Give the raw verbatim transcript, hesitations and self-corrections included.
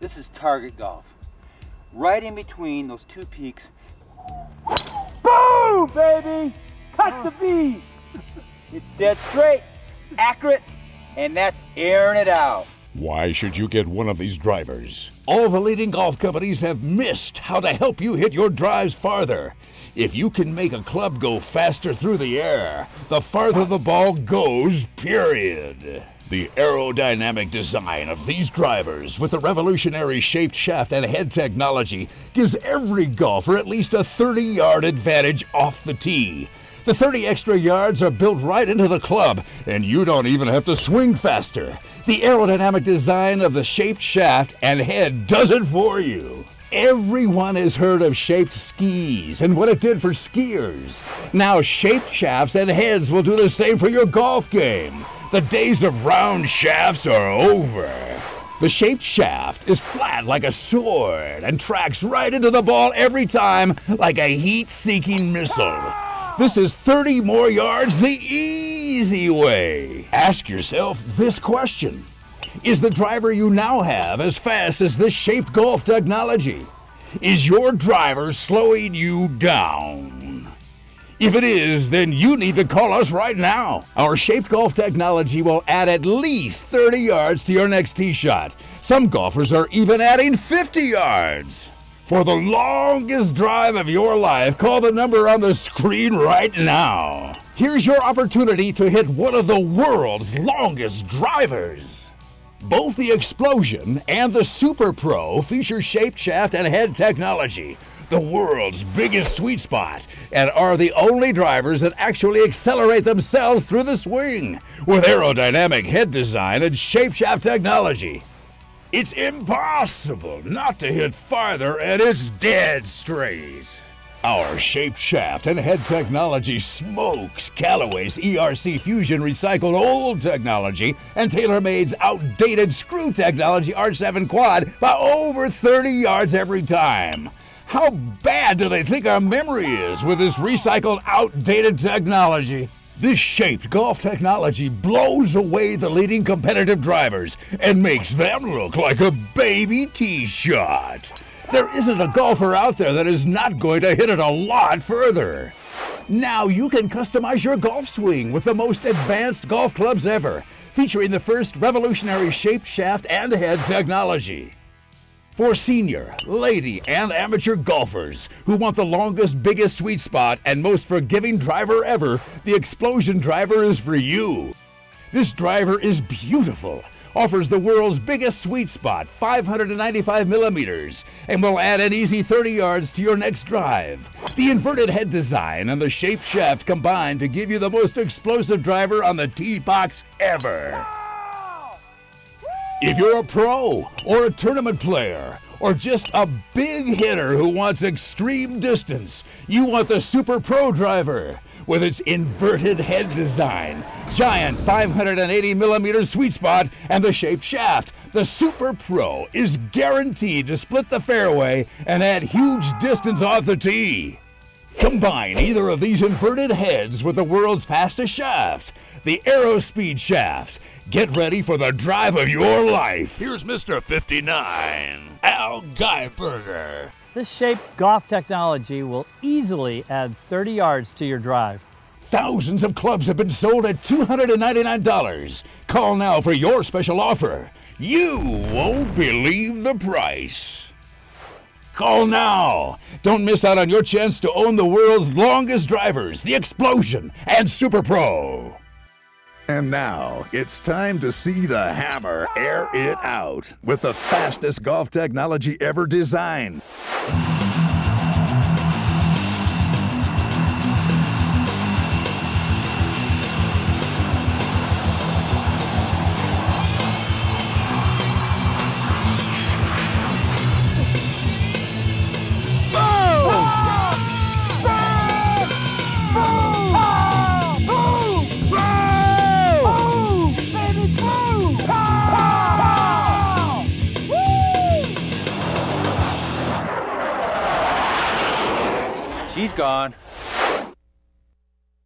This is target golf. Right in between those two peaks. Boom, baby! Cut the beat! It's dead straight, accurate, and that's airing it out. Why should you get one of these drivers? All the leading golf companies have missed how to help you hit your drives farther. If you can make a club go faster through the air, the farther the ball goes, period. The aerodynamic design of these drivers with the revolutionary shaped shaft and head technology gives every golfer at least a thirty yard advantage off the tee. The thirty extra yards are built right into the club, and you don't even have to swing faster. The aerodynamic design of the shaped shaft and head does it for you. Everyone has heard of shaped skis and what it did for skiers. Now shaped shafts and heads will do the same for your golf game. The days of round shafts are over. The shaped shaft is flat like a sword and tracks right into the ball every time like a heat-seeking missile. This is thirty more yards the easy way. Ask yourself this question. Is the driver you now have as fast as this shaped golf technology? Is your driver slowing you down? If it is, then you need to call us right now. Our shaped golf technology will add at least thirty yards to your next tee shot. Some golfers are even adding fifty yards. For the longest drive of your life, call the number on the screen right now. Here's your opportunity to hit one of the world's longest drivers. Both the Explosion and the Super Pro feature shaped shaft and head technology, the world's biggest sweet spot, and are the only drivers that actually accelerate themselves through the swing with aerodynamic head design and shaped shaft technology. It's impossible not to hit farther, and it's dead straight. Our shaped shaft and head technology smokes Callaway's E R C Fusion recycled old technology and TaylorMade's outdated screw technology R seven quad by over thirty yards every time. How bad do they think our memory is with this recycled, outdated technology? This shaped golf technology blows away the leading competitive drivers and makes them look like a baby tee shot. There isn't a golfer out there that is not going to hit it a lot further. Now you can customize your golf swing with the most advanced golf clubs ever, featuring the first revolutionary shaped shaft and head technology. For senior, lady, and amateur golfers who want the longest, biggest sweet spot and most forgiving driver ever, the Explosion driver is for you. This driver is beautiful, offers the world's biggest sweet spot, five hundred ninety-five millimeters, and will add an easy thirty yards to your next drive. The inverted head design and the shaped shaft combine to give you the most explosive driver on the tee box ever. If you're a pro, or a tournament player, or just a big hitter who wants extreme distance, you want the Super Pro driver. With its inverted head design, giant five hundred eighty millimeter sweet spot, and the shaped shaft, the Super Pro is guaranteed to split the fairway and add huge distance off the tee. Combine either of these inverted heads with the world's fastest shaft, the AeroSpeed shaft. Get ready for the drive of your life. Here's Mister fifty-nine, Al Geiberger. This shaped golf technology will easily add thirty yards to your drive. Thousands of clubs have been sold at two hundred ninety-nine dollars. Call now for your special offer. You won't believe the price. Call now. Don't miss out on your chance to own the world's longest drivers, the Explosion and Super Pro. And now it's time to see the hammer air it out with the fastest golf technology ever designed. She's gone.